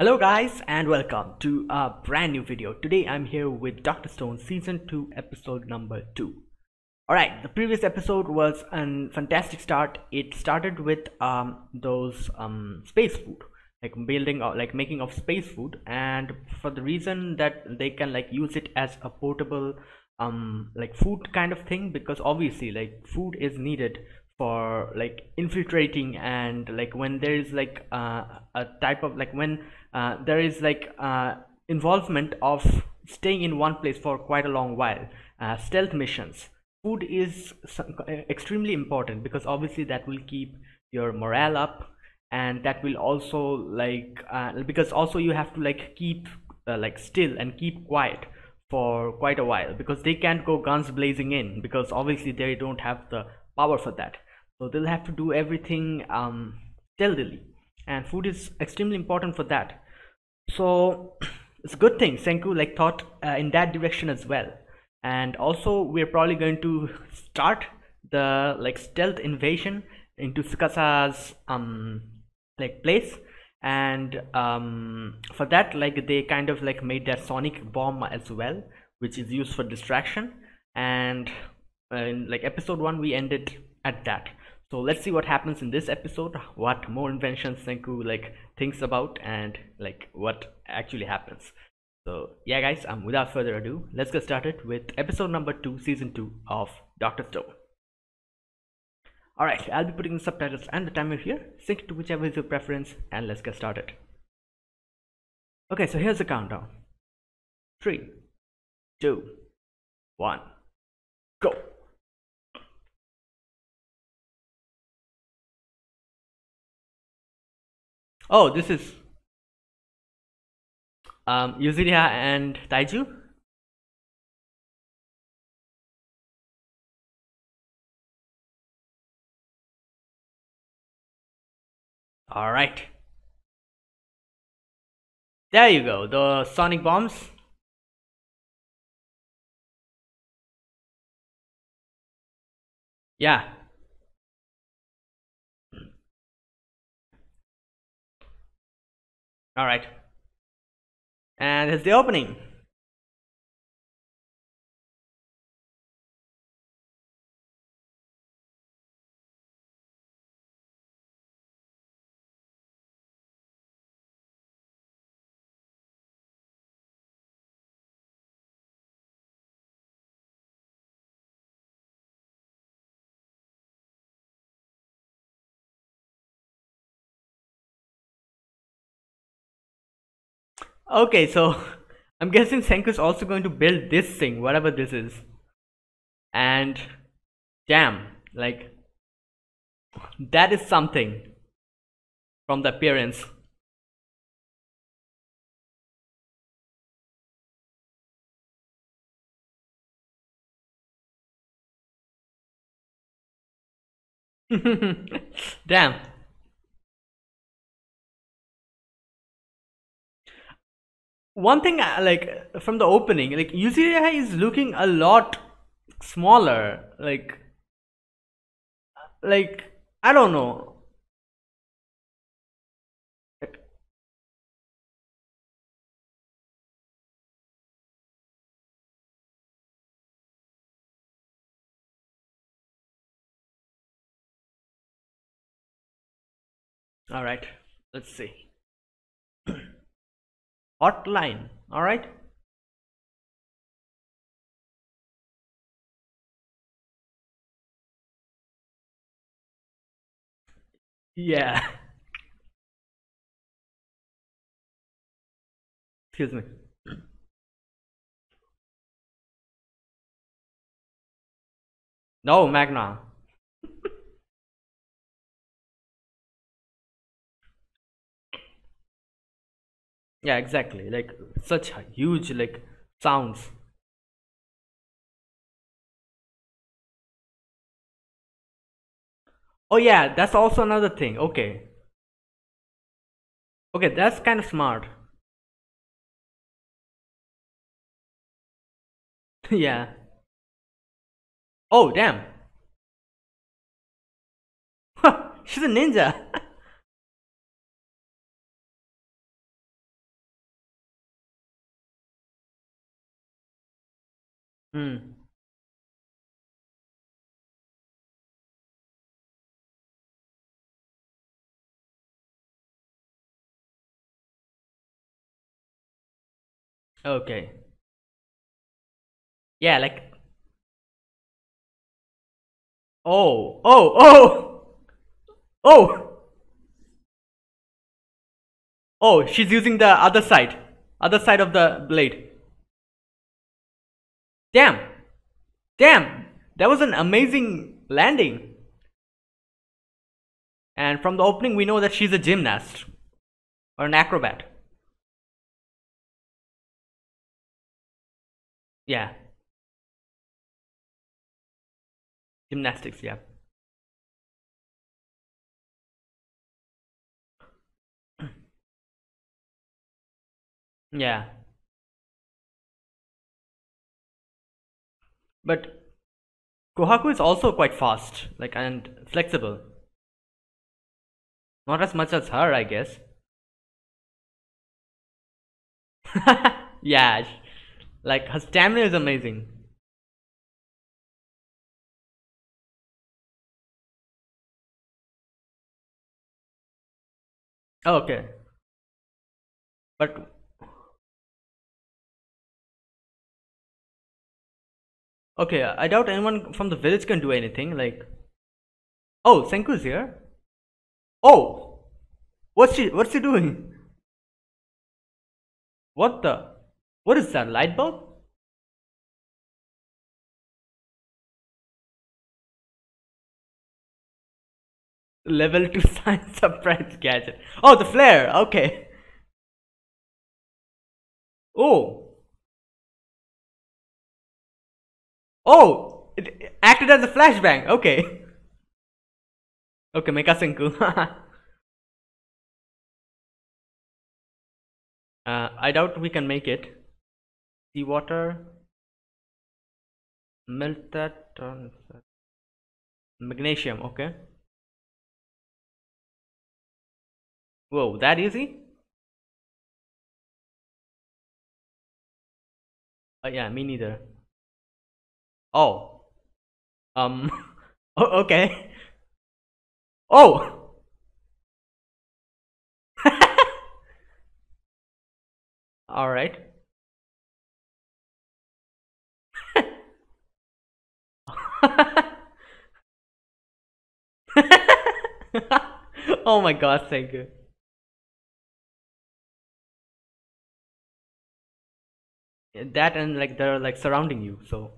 Hello guys and welcome to a brand new video. Today I'm here with Dr. Stone season 2 episode number 2. Alright, the previous episode was a fantastic start. It started with those space food, like building or like making of space food, and for the reason that they can like use it as a portable like food kind of thing, because obviously like food is needed for like infiltrating, and like when there is like a type of like when there is like involvement of staying in one place for quite a long while, stealth missions, food is extremely important, because obviously that will keep your morale up, and that will also like because also you have to like keep like still and keep quiet for quite a while, because they can't go guns blazing in, because obviously they don't have the power for that. So they'll have to do everything stealthily, and food is extremely important for that. So it's a good thing Senku like thought in that direction as well. And also we're probably going to start the like stealth invasion into Tsukasa's like place, and for that like they kind of like made their sonic bomb as well, which is used for distraction. And in like episode 1 we ended at that. So let's see what happens in this episode, what more inventions Senku like thinks about, and like what actually happens. So yeah guys, without further ado, let's get started with episode number 2 season 2 of Dr. Stone. Alright, I'll be putting the subtitles and the timer here. Sync to whichever is your preference, and let's get started. Okay, so here's the countdown. 3, 2, 1, go! Oh, this is Yuzuriha and Taiju. All right, there you go, the sonic bombs. Yeah. All right, and it's the opening. Okay, so I'm guessing Senku is also going to build this thing, whatever this is, and damn, like that is something from the appearance. Damn. One thing like from the opening, like Yuzuriha is looking a lot smaller, like I don't know. All right, let's see. Hotline, all right. Yeah. Excuse me. No, Magma. Yeah, exactly, like such huge like sounds. Oh yeah, that's also another thing. Okay, that's kind of smart. Yeah. Oh damn. She's a ninja. Hmm. Okay. Yeah, like oh. Oh, she's using the other side of the blade. Damn, that was an amazing landing. And from the opening, we know that she's a gymnast or an acrobat. Yeah. Gymnastics, yeah. Yeah. But Kohaku is also quite fast, like, and flexible. Not as much as her, I guess. Yeah. Like, her stamina is amazing. Okay. But okay, I doubt anyone from the village can do anything, like. Oh, Senku's here. Oh, what's she doing? What is that, light bulb? Level 2 science surprise gadget. Oh, the flare. Okay. Oh, it acted as a flashbang. Okay. Okay, Mecha Senku. I doubt we can make it. Seawater, melt that, magnesium, okay. Whoa, that easy? Yeah, me neither. Oh. Oh, okay. Oh! Alright. Oh my God, thank you. That and like they're like surrounding you, so.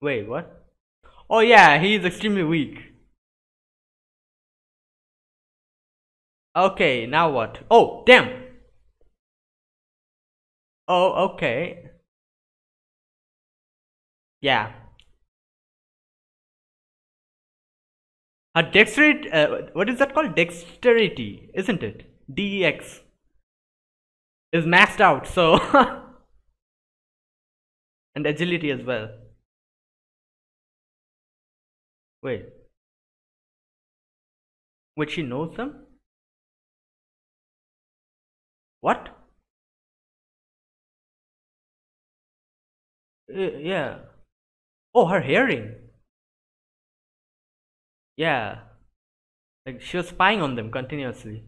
Wait, what? Oh yeah, he is extremely weak. Okay, now what? Oh, damn. Oh, okay. Yeah. Her dexterity, what is that called? Dexterity, isn't it? DEX is maxed out, so. And agility as well. Wait, she knows them? What? Yeah. Oh, her hearing. Yeah. Like she was spying on them continuously.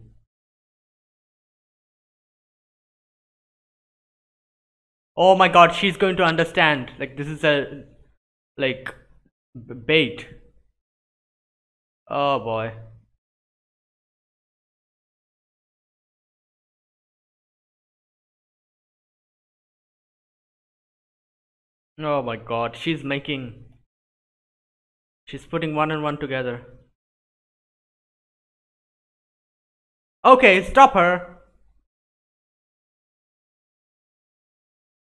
Oh my God, she's going to understand. Like this is a like bait. Oh boy. Oh my God, she's putting one and one together. Okay, stop her.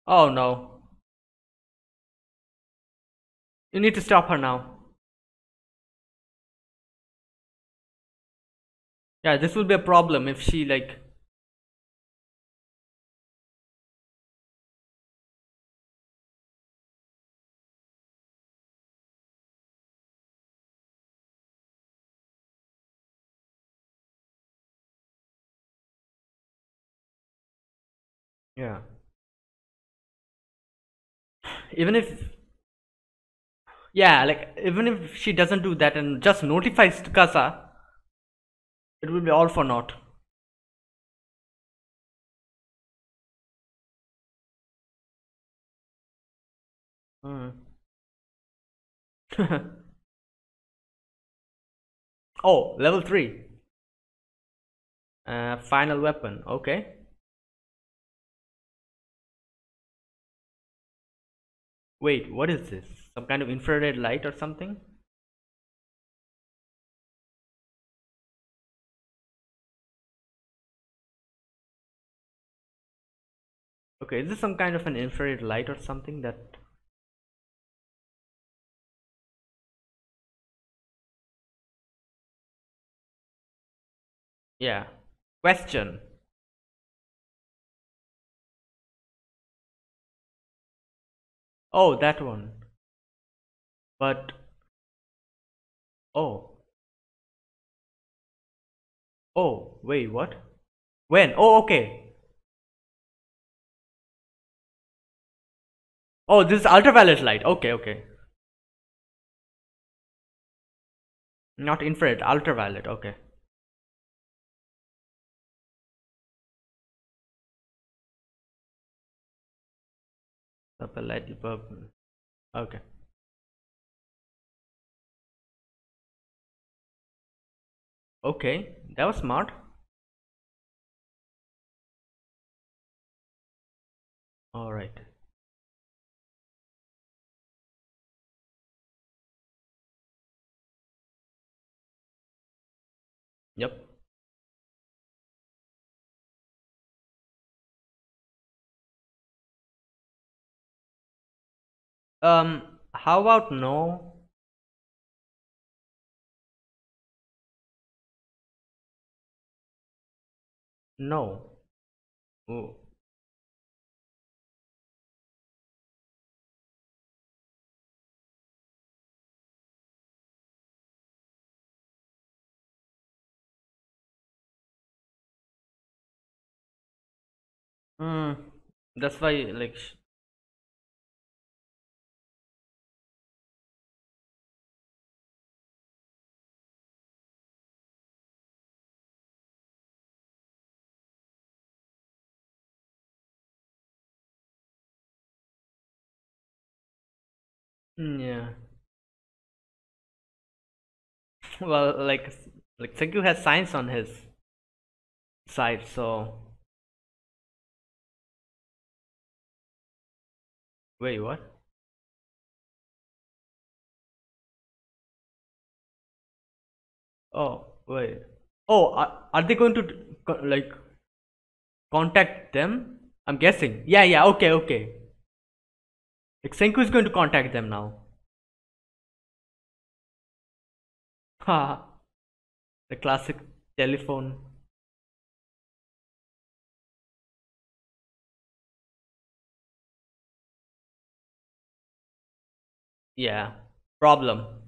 Oh no. You need to stop her now. Yeah, this will be a problem if she like. even if she doesn't do that and just notifies Tsukasa, it will be all for naught. Oh, level 3. Final weapon, okay. Wait, what is this? Some kind of infrared light or something? Okay, is this some kind of an infrared light or something that... Yeah. Question. Oh, that one. But oh wait, what? When? Oh, okay. Oh, this is ultraviolet light. Okay. Not infrared, ultraviolet. Okay. Purple, lightly purple. Okay. Okay, that was smart. All right. Yep. How about no? No. Ooh. That's why, like, yeah. Well, like Senku has science on his side, so wait, what? Oh, wait. Oh, are they going to like contact them? I'm guessing. Yeah, okay. Like Senku is going to contact them now. Haha. The classic telephone. Yeah. Problem.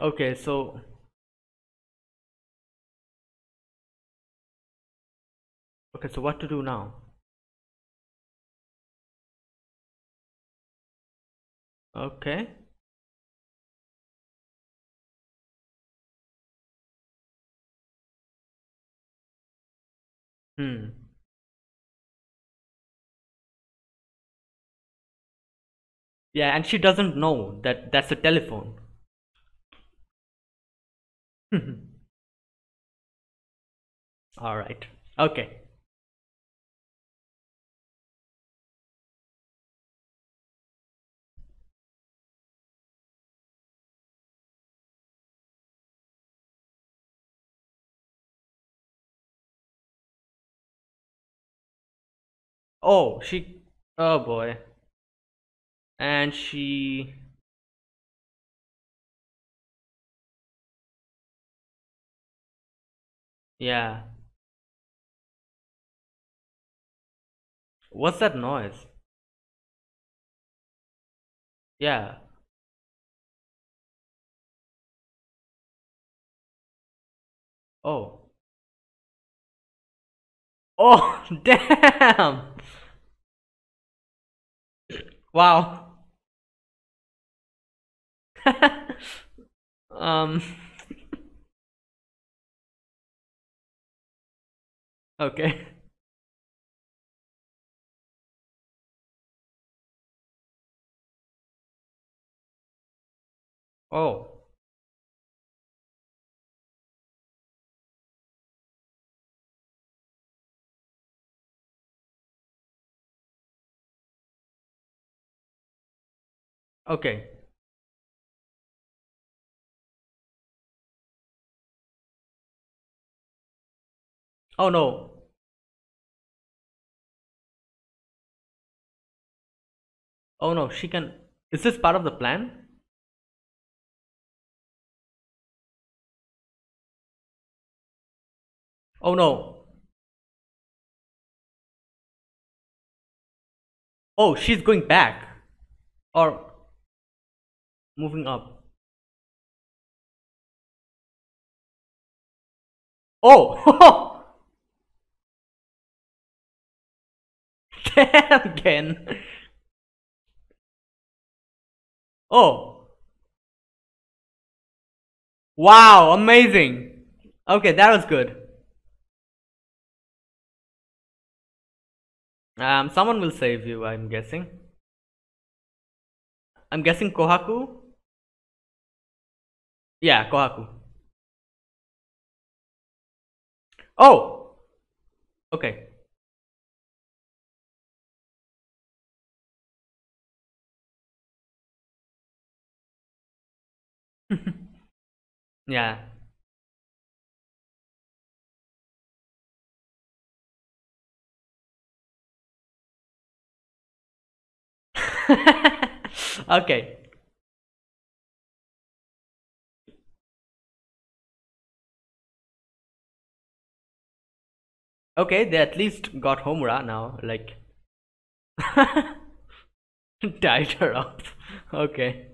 Okay, so what to do now? Okay. Yeah, and she doesn't know that that's a telephone. All right. Okay. Oh, oh boy. And she... Yeah. What's that noise? Yeah. Oh. Oh, damn! Wow. Okay. Oh. Okay. Oh no. Oh no, she can. Is this part of the plan? Oh no. Oh, she's going back. Or moving up. Oh! Damn, Gen. Oh. Wow, amazing. Okay, that was good. Someone will save you, I'm guessing. I'm guessing Kohaku? Yeah, Kohaku. Oh! Okay. Yeah. Okay. Okay, they at least got Homura now, like tied her up. Okay.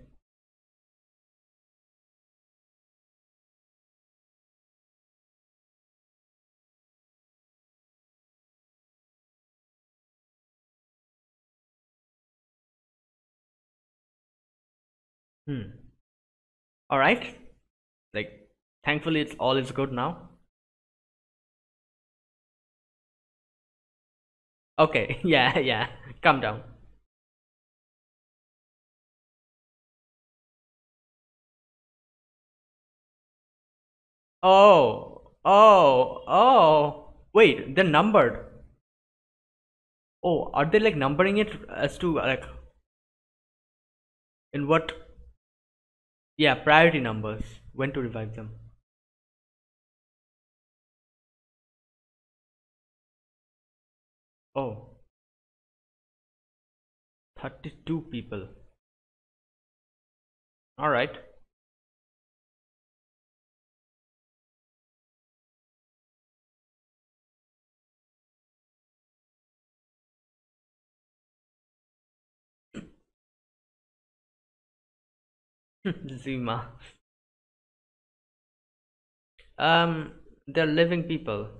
All right. Like, thankfully, it's all is good now. Okay. Yeah. Calm down. Oh. Wait, they're numbered. Oh, are they like numbering it as to like in what? Yeah, priority numbers. When to revive them. Oh. 32 people. Alright. Zima. They're living people.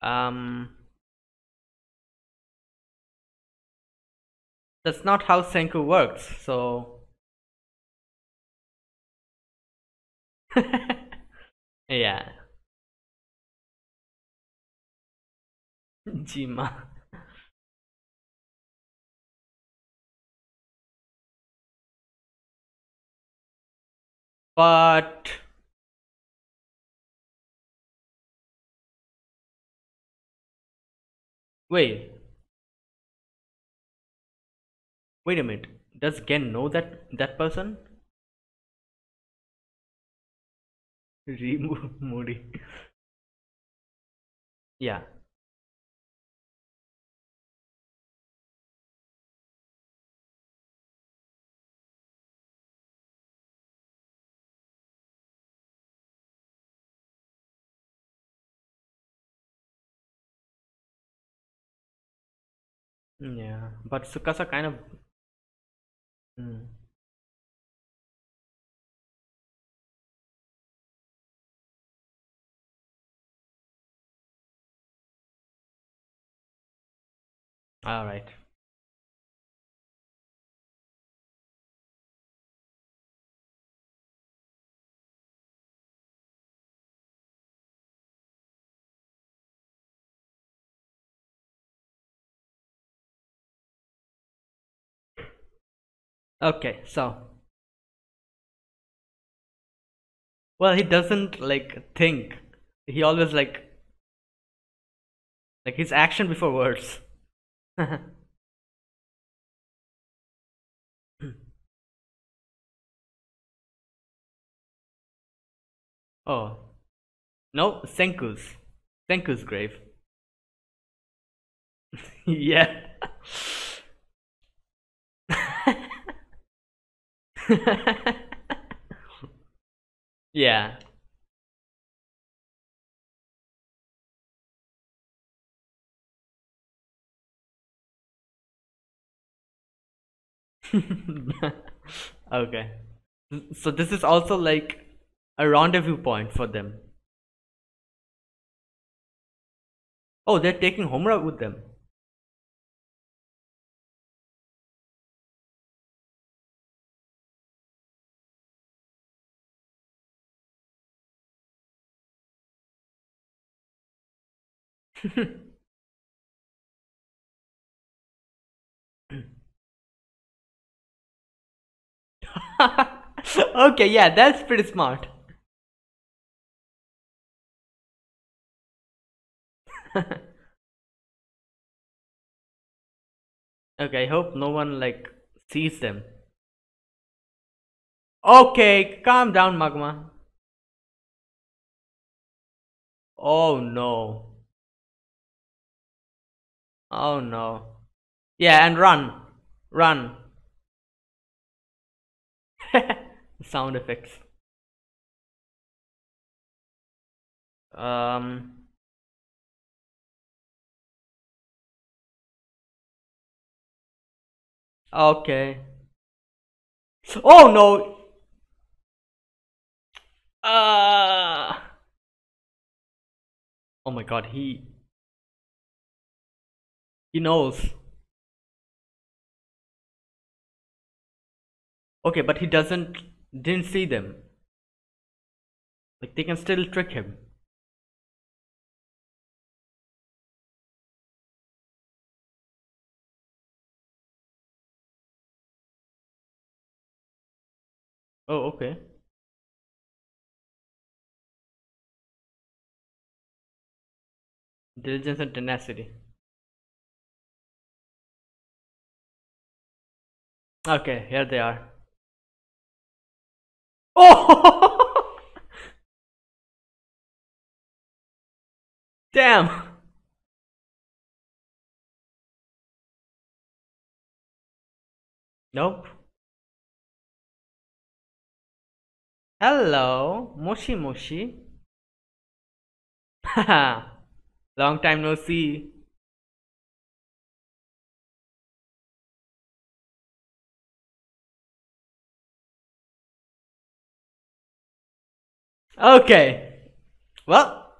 That's not how Senku works, so yeah. Zima. But wait a minute, does Gen know that person? Remove Mori. Yeah. Yeah, but Tsukasa kind of. All right. Okay, so. Well, he doesn't like think. He always like his action before words. Oh. No, Senku's grave. Yeah. Yeah. Okay. So this is also like a rendezvous point for them. Oh, they're taking Homura with them. Okay, yeah, that's pretty smart. Okay, I hope no one like sees them. Okay, calm down, Magma. Oh no. Oh no. Yeah, and run. Run. Sound effects. Okay. Oh no. Oh my god, he knows. Okay, but he didn't see them. Like they can still trick him. Oh, okay. Diligence and tenacity. Okay, here they are. Oh! Damn! Nope. Hello, Moshi Moshi. Haha, long time no see. Okay, well,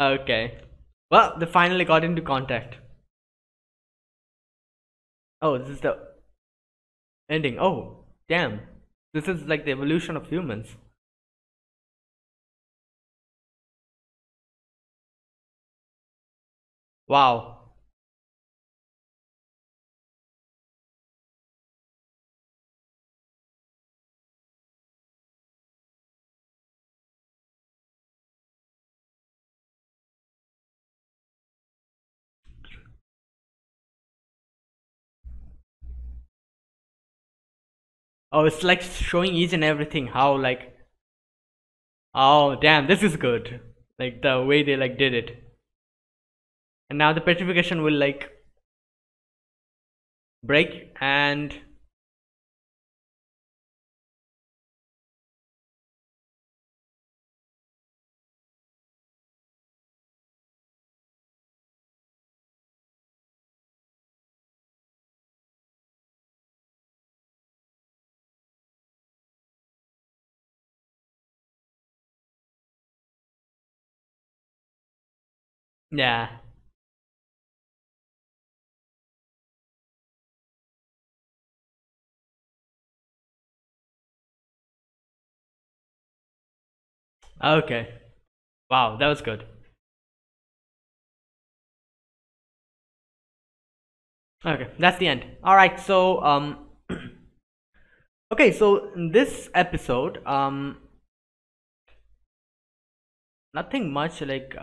okay, well, they finally got into contact. Oh, this is the ending. Oh, damn, this is like the evolution of humans. Wow. Oh, it's like showing each and everything how like, oh damn, this is good. Like the way they like did it. And now the petrification will like break and Yeah. Okay. Wow, that was good. Okay, that's the end. All right, so okay, so in this episode, nothing much like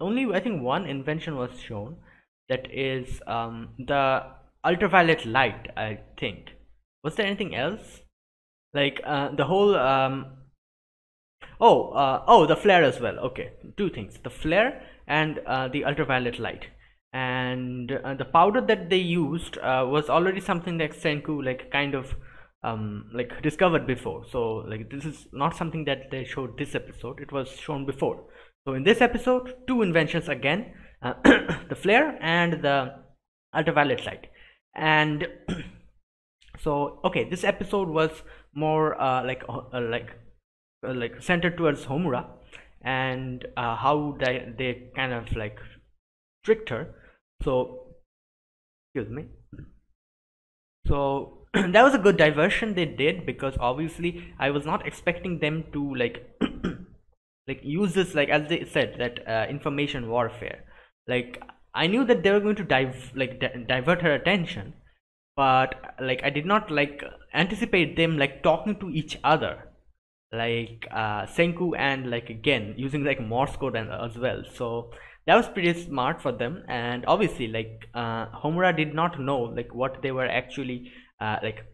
only I think one invention was shown, that is the ultraviolet light, I think. Was there anything else? Like the whole oh, the flare as well. Okay, two things: the flare and the ultraviolet light. And the powder that they used was already something that Senku kind of like discovered before. So this is not something that they showed this episode. It was shown before. So in this episode, two inventions again, the flare and the ultraviolet light. And so okay, this episode was more like centered towards Homura and how they kind of tricked her. So excuse me. So that was a good diversion they did, because obviously I was not expecting them to use this, as they said, that information warfare. I knew that they were going to divert her attention, but I did not anticipate them talking to each other, Senku and Gen, using Morse code and as well. So that was pretty smart for them. And obviously Homura did not know what they were actually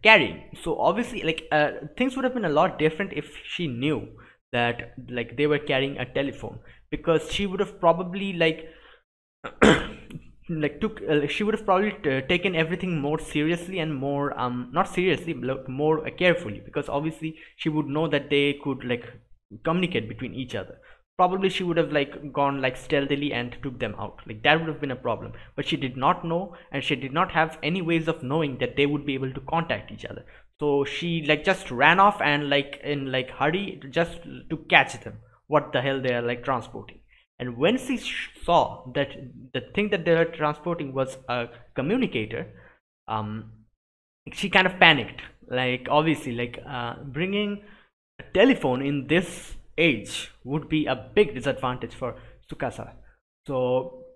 carrying. So obviously things would have been a lot different if she knew that they were carrying a telephone, because she would have probably she would have probably taken everything more seriously and more not seriously but more carefully, because obviously she would know that they could communicate between each other. Probably she would have gone stealthily and took them out. That would have been a problem, but she did not know, and she did not have any ways of knowing that they would be able to contact each other. So she just ran off and in hurry just to catch them, what the hell they are transporting. And when she saw that the thing that they were transporting was a communicator, she kind of panicked. Obviously bringing a telephone in this age would be a big disadvantage for Tsukasa. So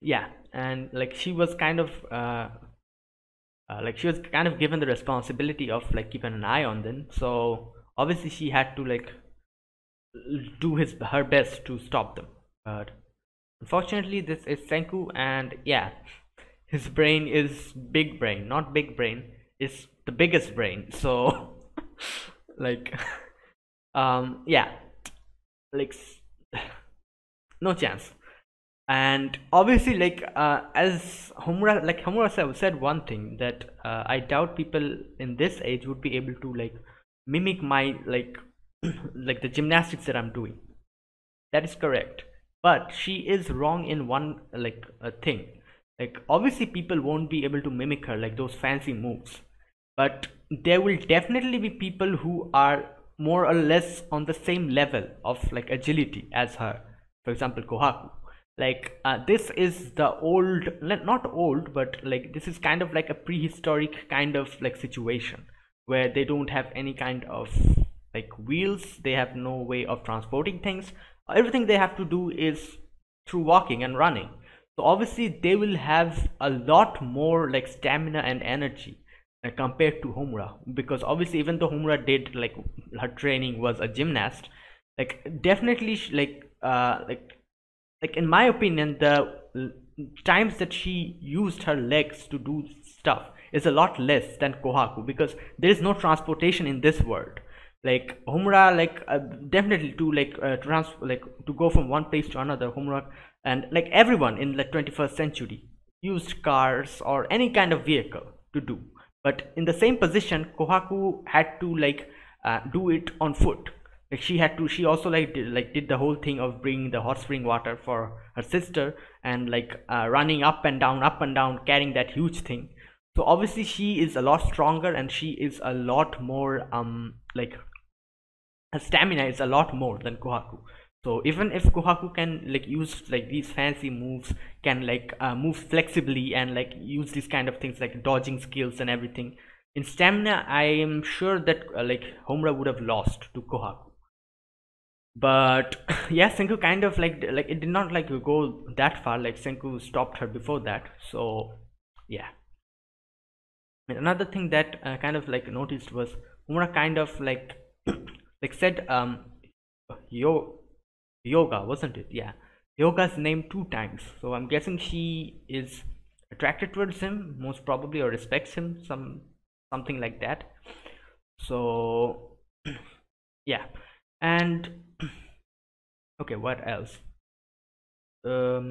yeah, and she was kind of she was kind of given the responsibility of keeping an eye on them. So obviously she had to do her best to stop them, but unfortunately this is Senku, and yeah, his brain is big brain, not big brain, it's the biggest brain. So yeah, no chance. And obviously as Homura, Homura said one thing, that I doubt people in this age would be able to mimic my the gymnastics that I'm doing. That is correct, but she is wrong in one thing. Obviously people won't be able to mimic her those fancy moves, but there will definitely be people who are more or less on the same level of agility as her. For example, Kohaku. This is the old, not old, but this is kind of a prehistoric kind of situation, where they don't have any kind of wheels. They have no way of transporting things. Everything they have to do is through walking and running. So obviously they will have a lot more stamina and energy compared to Homura, because obviously even though Homura did her training was a gymnast, definitely in my opinion the times that she used her legs to do stuff is a lot less than Kohaku, because there is no transportation in this world. Homura definitely to to go from one place to another, Homura and everyone in the 21st century used cars or any kind of vehicle to do. But in the same position, Kohaku had to do it on foot. She had to. She also did the whole thing of bringing the hot spring water for her sister, and running up and down, carrying that huge thing. So obviously she is a lot stronger, and she is a lot more her stamina is a lot more than Kohaku. So even if Kohaku can like use like these fancy moves, can like move flexibly and like use these kind of things like dodging skills and everything, in stamina I am sure that like Homura would have lost to Kohaku. But yeah, Senku kind of like it did not like go that far. Like Senku stopped her before that. So yeah. And another thing that I kind of like noticed was Homura kind of like like said Yoga, wasn't it? Yeah, Yoga's name 2 times. So I'm guessing she is attracted towards him, most probably, or respects him, something like that. So yeah. And okay, what else? All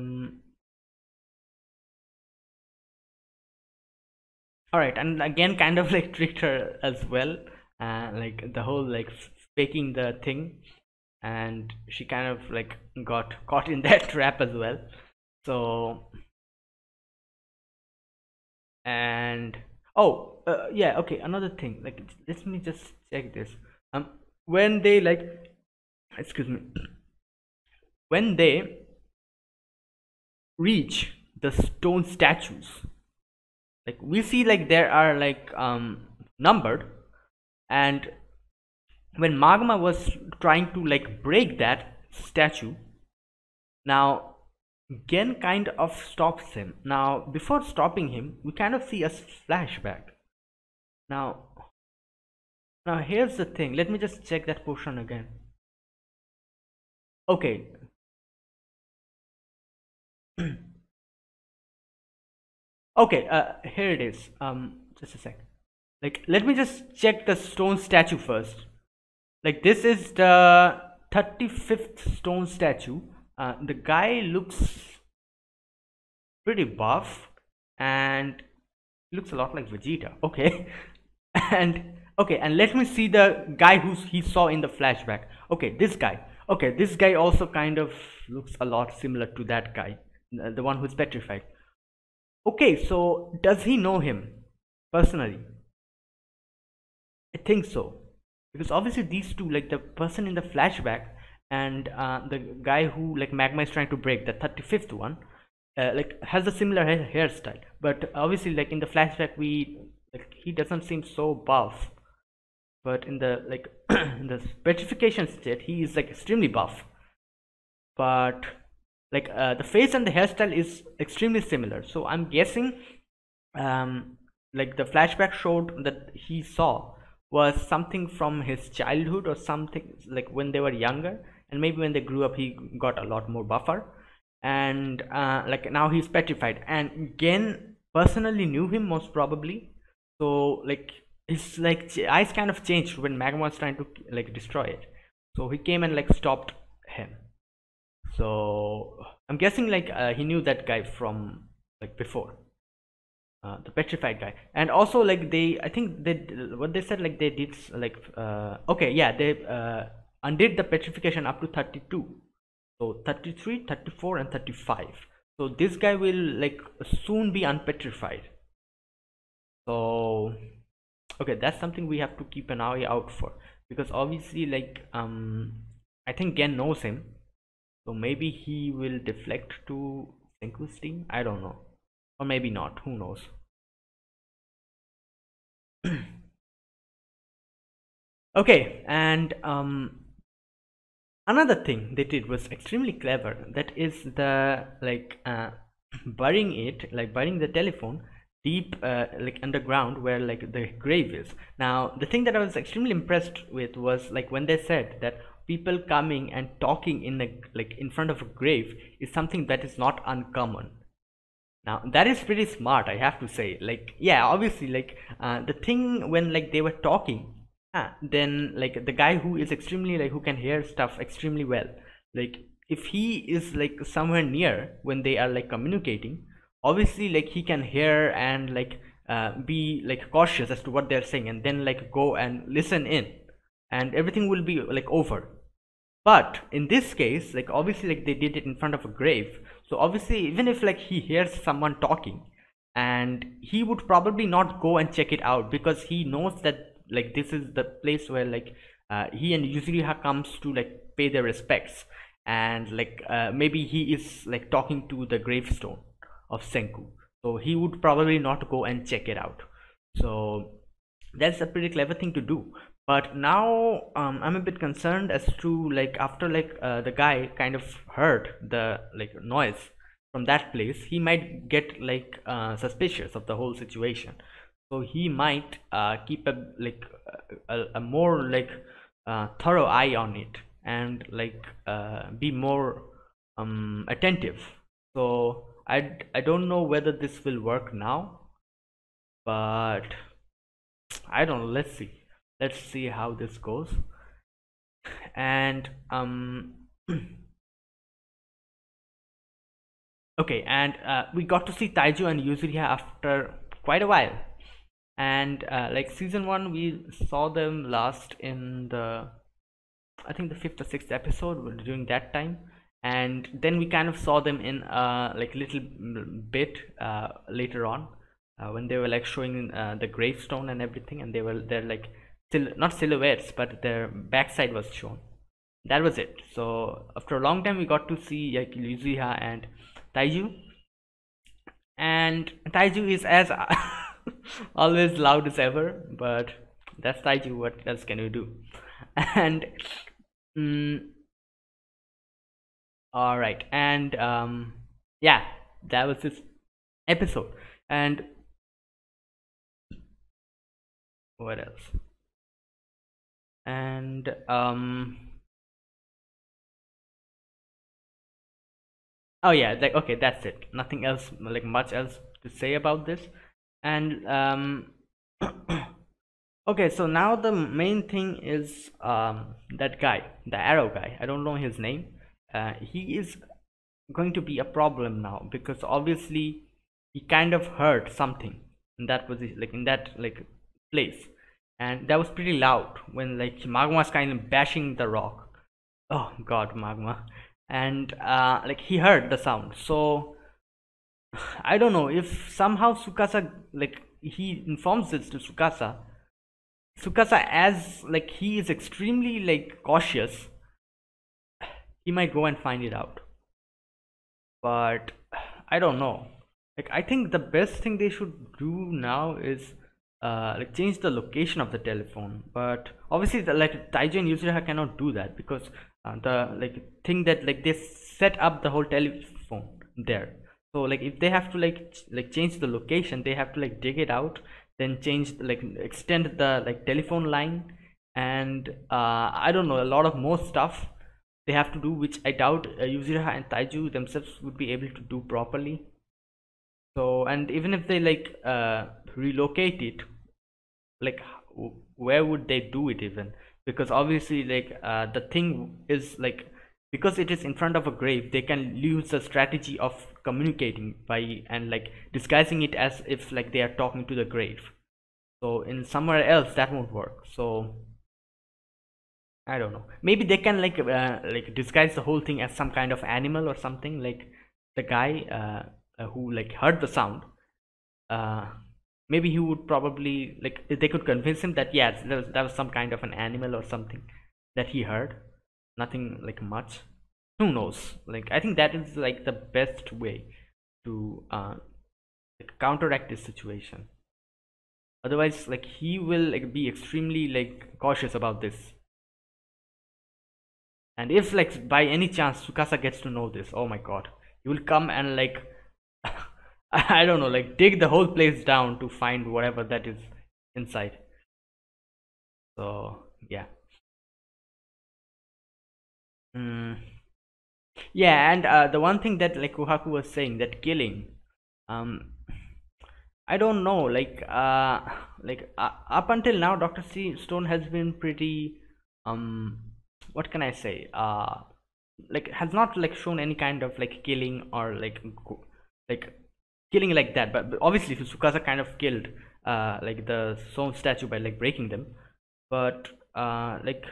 right, and again kind of like tricked her as well, like the whole like faking the thing, and she kind of like got caught in that trap as well. So and oh yeah, okay, another thing, like let me just check this. When they like, excuse me, when they reach the stone statues, like we see like there are like numbered, and when Magma was trying to like break that statue, now Gen kind of stops him. Now before stopping him, we kind of see a flashback. Now here's the thing, let me just check that portion again. Okay. Okay, here it is. Just a sec. Like let me just check the stone statue first. Like this is the 35th stone statue. The guy looks pretty buff and looks a lot like Vegeta. Okay. And let me see the guy who he saw in the flashback. Okay, this guy. Okay, this guy also kind of looks a lot similar to that guy, the one who's petrified. Okay, so does he know him personally? I think so, because obviously these two, like the person in the flashback and the guy who like Magma is trying to break, the 35th one, like has a similar hairstyle. But obviously, like in the flashback, he doesn't seem so buff. But in the like in the petrification state, he is like extremely buff. But like the face and the hairstyle is extremely similar. So I'm guessing, like the flashback showed that he saw was something from his childhood or something like when they were younger, and maybe when they grew up, he got a lot more buffer, and like now he's petrified. And Gen personally knew him most probably. So like, it's like eyes kind of changed when Magma was trying to like destroy it, so he came and like stopped him. So I'm guessing like he knew that guy from like before, the petrified guy. And also like they, I think they, what they said, like they did like okay, yeah, they undid the petrification up to 32, so 33, 34 and 35. So this guy will like soon be unpetrified. So okay, that's something we have to keep an eye out for, because obviously like I think Gen knows him, so maybe he will deflect to Senku's team, I don't know, or maybe not, who knows. Okay, and another thing they did was extremely clever, that is the like burying the telephone deep like underground where like the grave is. Now the thing that I was extremely impressed with was like when they said that people coming and talking in a like in front of a grave is something that is not uncommon. Now that is pretty smart, I have to say. Like yeah, obviously like the thing when like they were talking, then like the guy who is extremely like who can hear stuff extremely well, like if he is like somewhere near when they are like communicating, obviously like he can hear and like be like cautious as to what they're saying, and then like go and listen in, and everything will be like over. But in this case, like obviously like they did it in front of a grave, so obviously even if like he hears someone talking, and he would probably not go and check it out, because he knows that like this is the place where like he and Yuzuriha comes to like pay their respects, and like maybe he is like talking to the gravestone of Senku, so he would probably not go and check it out. So that's a pretty clever thing to do. But now I'm a bit concerned as to like after like the guy kind of heard the like noise from that place, he might get like suspicious of the whole situation. So he might keep a like a more like thorough eye on it and like be more attentive. So I don't know whether this will work now, but I don't know. Let's see how this goes. And okay, and we got to see Taiju and Yuzuriha after quite a while, and like season 1 we saw them last in the I think the 5th or 6th episode during that time, and then we kind of saw them in like little bit later on when they were like showing the gravestone and everything, and they're like still not silhouettes but their backside was shown. That was it. So after a long time we got to see like Yuzuriha and Taiju, and Taiju is as always loud as ever, but that's Taiju, what else can you do? And all right, and yeah, that was this episode. And what else? And oh yeah, like okay, that's it. Nothing else, like much else to say about this. And okay, so now the main thing is that guy, the arrow guy, I don't know his name. He is going to be a problem now, because obviously he kind of heard something in that position, like in that like place, and that was pretty loud when like Magma was kind of bashing the rock. Oh god, Magma. And like he heard the sound. So I don't know if somehow Tsukasa, like he informs this to Tsukasa. Tsukasa, as like he is extremely like cautious, he might go and find it out. But I don't know. Like I think the best thing they should do now is like change the location of the telephone. But obviously the, like Taiju and Yuzuriha cannot do that, because the like thing that like they set up the whole telephone there. So like if they have to like change the location, they have to like dig it out, then change like extend the like telephone line, and I don't know, a lot of more stuff they have to do, which I doubt Yuzuriha and Taiju themselves would be able to do properly. So, and even if they like relocate it, like where would they do it even? Because obviously like the thing is like, because it is in front of a grave, they can use the strategy of communicating by and like disguising it as if like they are talking to the grave. So in somewhere else that won't work. So I don't know, maybe they can like disguise the whole thing as some kind of animal or something, like the guy who like heard the sound. Maybe he would probably like, they could convince him that yes, that was some kind of an animal or something that he heard. Nothing like much, who knows. Like I think that is like the best way to like, counteract this situation. Otherwise like he will like be extremely like cautious about this. And if like by any chance Tsukasa gets to know this, oh my god, he will come and like I don't know, like dig the whole place down to find whatever that is inside. So yeah, yeah. And the one thing that like Kohaku was saying, that killing, I don't know, like up until now Dr. Stone has been pretty what can I say, like has not like shown any kind of like killing or like killing like that. But obviously Tsukasa kind of killed like the stone statue by like breaking them, but like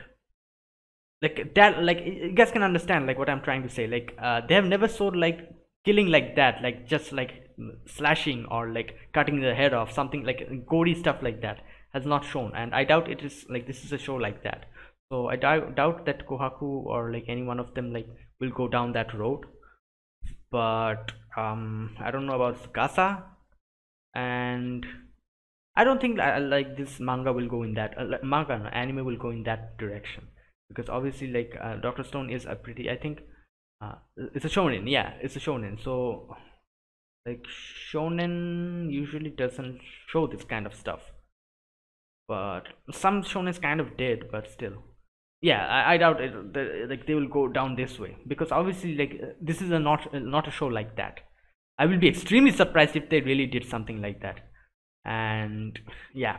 that, like you guys can understand like what I'm trying to say. Like they have never showed like killing like that, like just like slashing or like cutting the head off, something like gory stuff like that has not shown, and I doubt it is like this is a show like that. So I doubt that Kohaku or like any one of them like will go down that road. But I don't know about Tsukasa, and I don't think like this manga will go in that anime will go in that direction, because obviously like Dr. Stone is a pretty, I think it's a shonen, yeah, it's a shonen. So like shonen usually doesn't show this kind of stuff, but some shonens kind of did, but still, yeah, I doubt it. Like they will go down this way, because obviously like this is a not a show like that. I will be extremely surprised if they really did something like that. And yeah,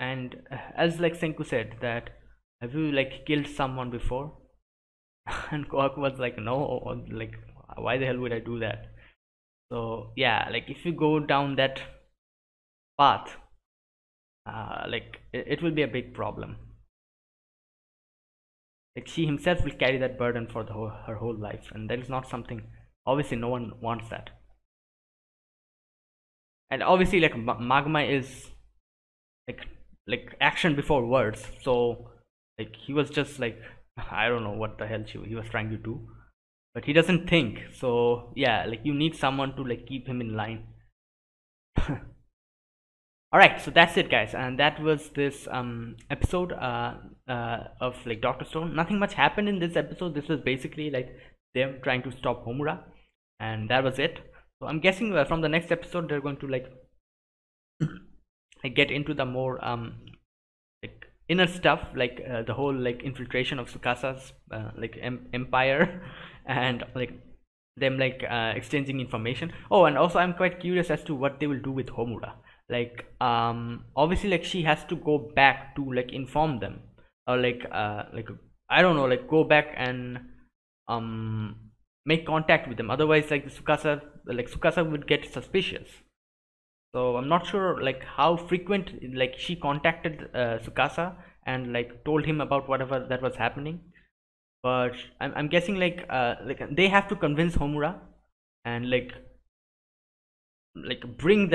and as like Senku said that, have you like killed someone before? And Kohaku was like, no, like why the hell would I do that? So yeah, like if you go down that path, like it will be a big problem. Like she himself will carry that burden for the whole, her whole life, and that is not something, obviously no one wants that. And obviously like Magma is like action before words, so like he was just like, I don't know what the hell he was trying to do, but he doesn't think. So yeah, like you need someone to like keep him in line. Alright, so that's it guys, and that was this episode of like Dr. Stone. Nothing much happened in this episode. This was basically like them trying to stop Homura, and that was it. So I'm guessing from the next episode they're going to like get into the more like inner stuff, like the whole like infiltration of Tsukasa's like empire, and like them like exchanging information. Oh, and also I'm quite curious as to what they will do with Homura. Like obviously like she has to go back to like inform them, or like I don't know, like go back and make contact with them. Otherwise like Tsukasa would get suspicious. So I'm not sure like how frequent like she contacted Tsukasa and like told him about whatever that was happening, but I'm guessing like they have to convince Homura and like bring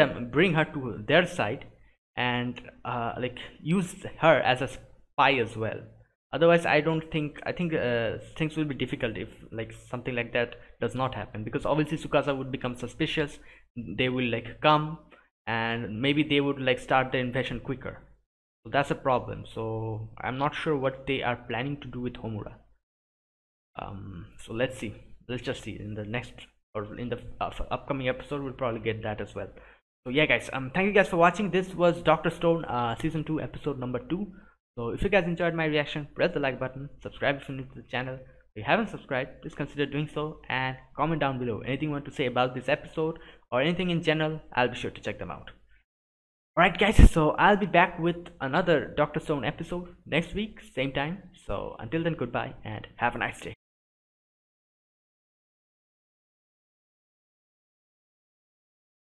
her to their side, and like use her as a spy as well. Otherwise I think things will be difficult if like something like that does not happen, because obviously Tsukasa would become suspicious. They will like come, and maybe they would like start the invasion quicker. So that's a problem. So I'm not sure what they are planning to do with Homura. So let's see, let's just see in the next, or in the upcoming episode we'll probably get that as well. So yeah guys, thank you guys for watching. This was Dr. Stone season 2 episode number 2. So if you guys enjoyed my reaction, press the like button, subscribe if you're new to the channel. If you haven't subscribed, please consider doing so, and comment down below anything you want to say about this episode or anything in general. I'll be sure to check them out. Alright guys, so I'll be back with another Dr. Stone episode next week, same time. So until then, goodbye and have a nice day.